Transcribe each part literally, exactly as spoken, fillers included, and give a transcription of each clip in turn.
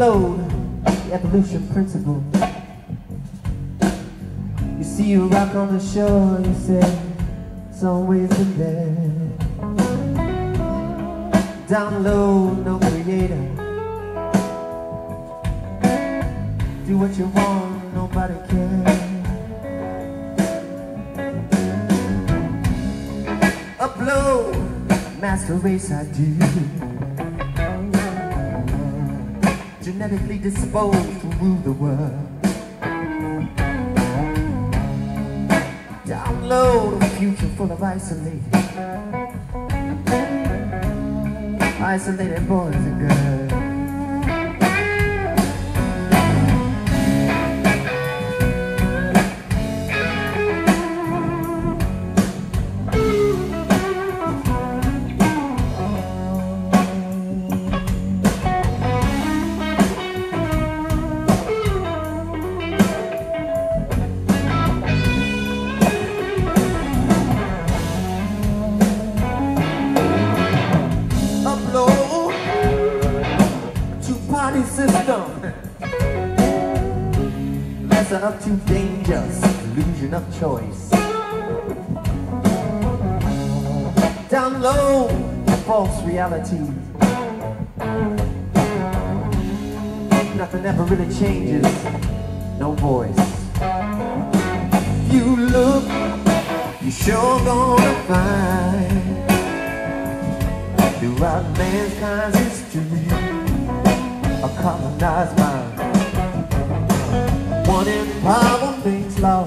unload the evolution principle. You see a rock on the shore, you say, it's always been there. Down low, no creator. Do what you want, nobody cares. Up low, master race I do. Genetically disposed to rule the world. Down low, the future full of isolated, isolated boys and girls. Up to dangerous illusion of choice. Down low, false reality. Nothing ever really changes. No voice. You look, you sure gonna find throughout mankind's history a colonized mind. One in power makes law,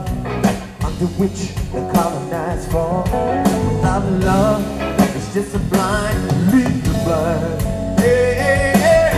under which the colonized fall. Without love, it's just a blind lead to blood. Yeah, yeah, yeah.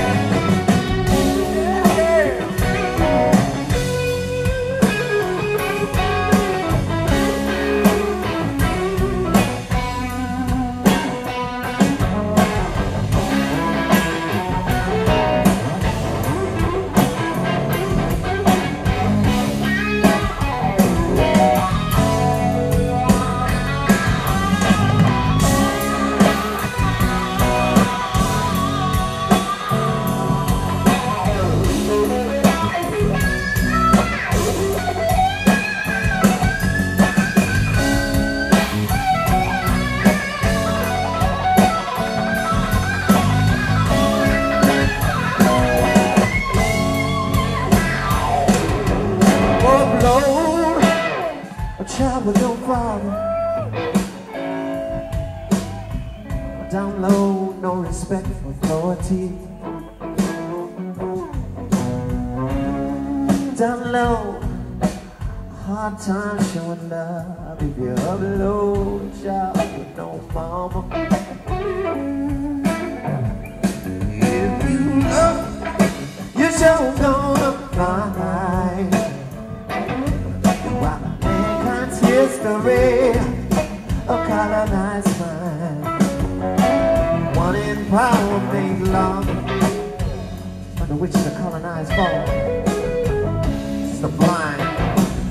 Down low, no respect for authority. Down low, hard time showing love. If you're up low, child with no mama. If you love, you're sure gonna find why mankind's history a colonized mind. One in power made law, under which the colonized fall. It's the blind,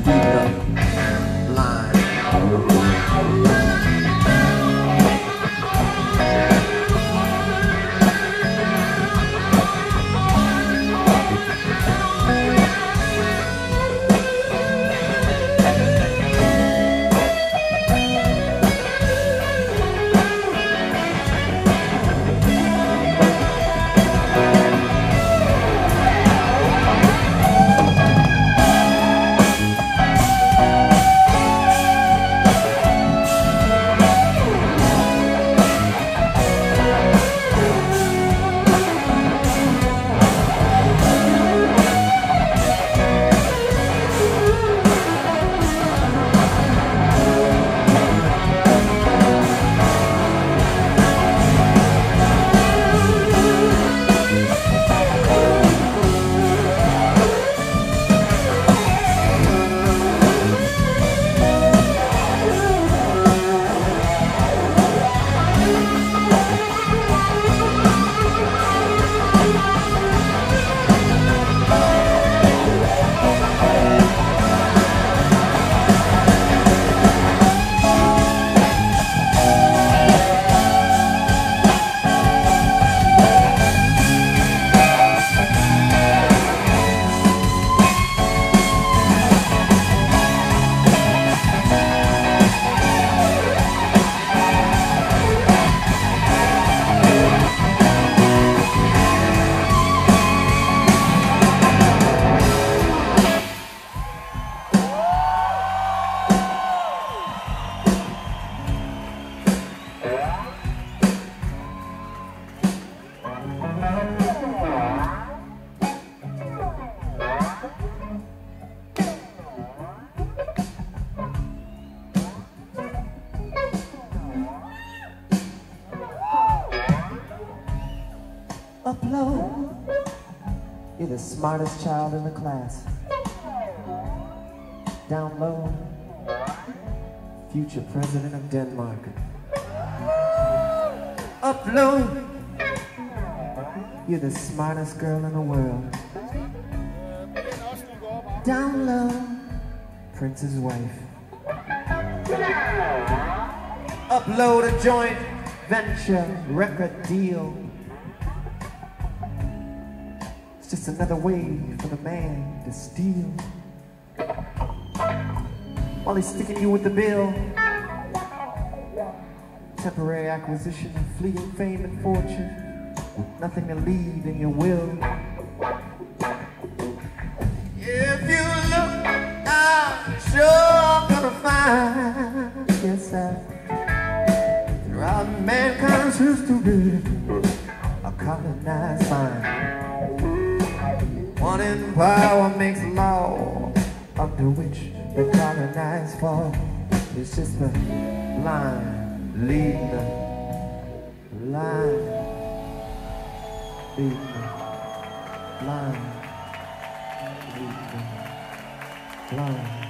the blind. hello. You're the smartest child in the class. Down low, future president of Denmark. Up low, you're the smartest girl in the world. Down low, Prince's wife. Upload a joint venture record deal. It's just another way for the man to steal. While he's sticking you with the bill. Temporary acquisition of fleeting fame and fortune. Nothing to leave in your will. If you look, I'm sure I'm gonna find. Yes, I. Throughout mankind's history, a colonized mind. One in power makes law, under which the colonized fall. It's just the line leading the line, leading the line. Line.